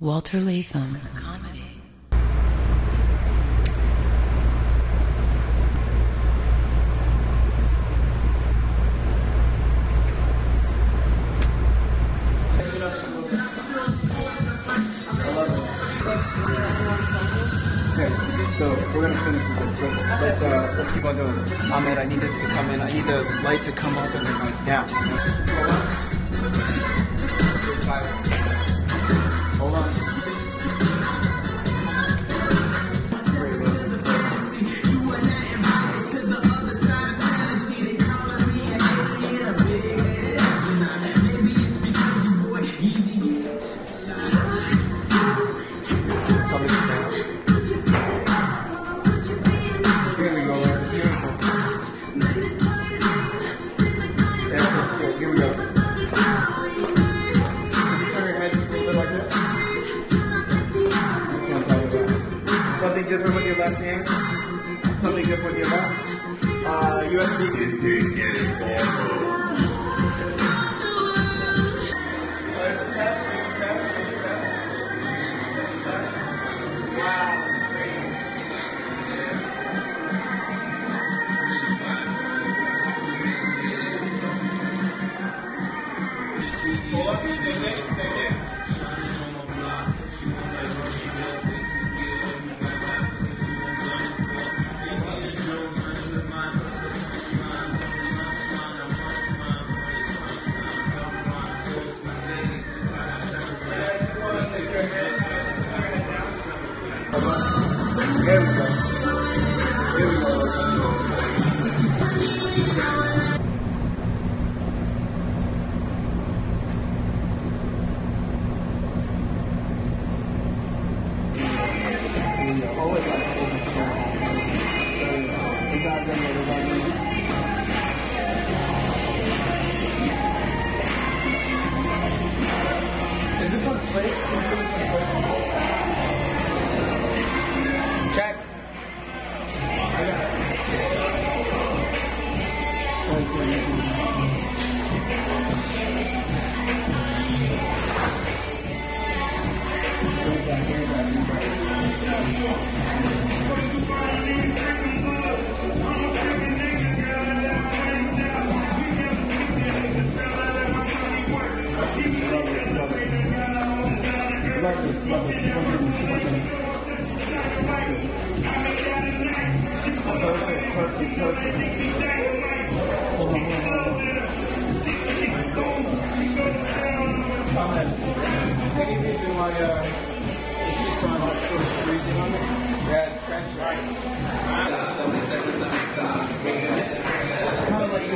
Walter Latham. Comedy. So we're gonna finish with this. Let's keep on doing this. Man, I need this to come in. I need the light to come up and then like down. Hold on. Something different with your left hand. Something different with your left. USB is doing it. There's a test. Wow, that's crazy. There we go. Is this on slate? Can we do this on slate? Check. Love this. Any reason why it keeps on like sort of freezing on me? Yeah, it's stretched right. Kind of like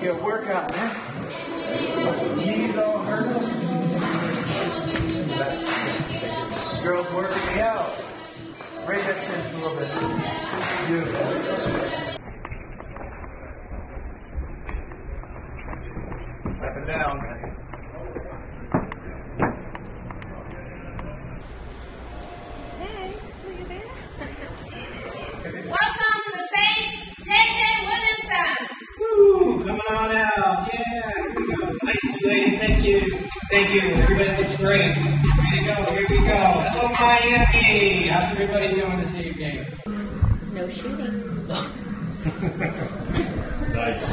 good workout, man. Knees all hurt. This girl's working me out. Raise that chest a little bit. Beautiful. Up and down. Hey, look at that. Welcome to the stage, JK Williamson. Coming on out, yeah, here we go. Thank you, ladies, thank you, everybody looks great, here we go, hello Miami, how's everybody doing this evening? No shooting. Nice.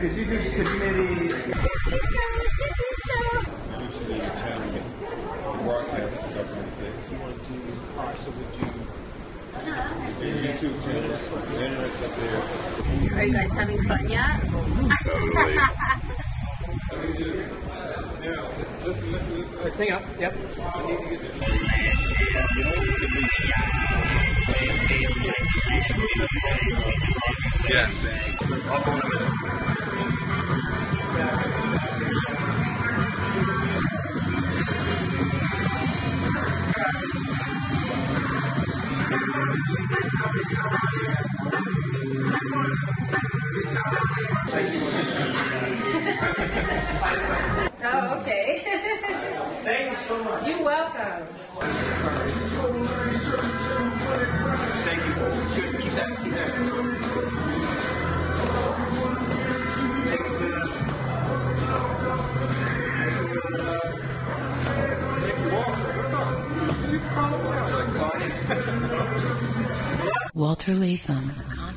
could you just committee... Usually the channel broadcasts government things. You want to do, all right, so would you... YouTube channel, the internet's up there. Are you guys having fun yet? Totally. Now, listen. This thing up, yep. I need to get this. Yes. Oh, okay. Thank you so much. You're welcome. Thank you. Thank you, Walter. What's up? Walter Latham.